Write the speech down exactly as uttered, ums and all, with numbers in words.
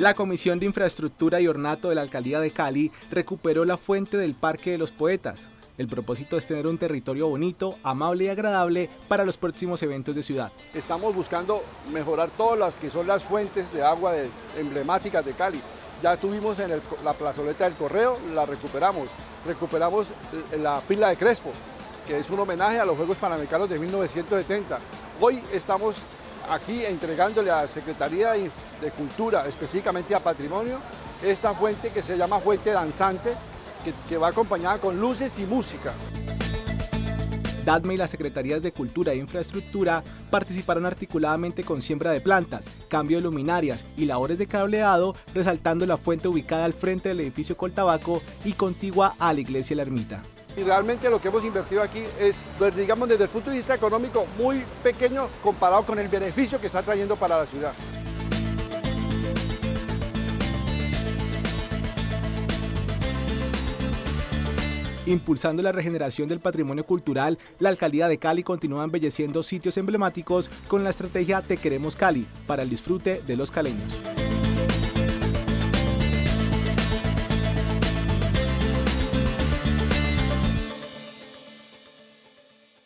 La Comisión de Infraestructura y Ornato de la Alcaldía de Cali recuperó la fuente del Parque de los Poetas. El propósito es tener un territorio bonito, amable y agradable para los próximos eventos de ciudad. Estamos buscando mejorar todas las que son las fuentes de agua de, emblemáticas de Cali. Ya tuvimos en el, la plazoleta del Correo, la recuperamos. Recuperamos la pila de Crespo, que es un homenaje a los Juegos Panamericanos de mil novecientos setenta. Hoy estamos aquí entregándole a la Secretaría de Cultura, específicamente a Patrimonio, esta fuente que se llama Fuente Danzante, que, que va acompañada con luces y música. DADME y las Secretarías de Cultura e Infraestructura participaron articuladamente con siembra de plantas, cambio de luminarias y labores de cableado, resaltando la fuente ubicada al frente del edificio Coltabaco y contigua a la iglesia La Ermita. Y realmente lo que hemos invertido aquí es, digamos, desde el punto de vista económico muy pequeño comparado con el beneficio que está trayendo para la ciudad. Impulsando la regeneración del patrimonio cultural, la Alcaldía de Cali continúa embelleciendo sitios emblemáticos con la estrategia Te Queremos Cali para el disfrute de los caleños.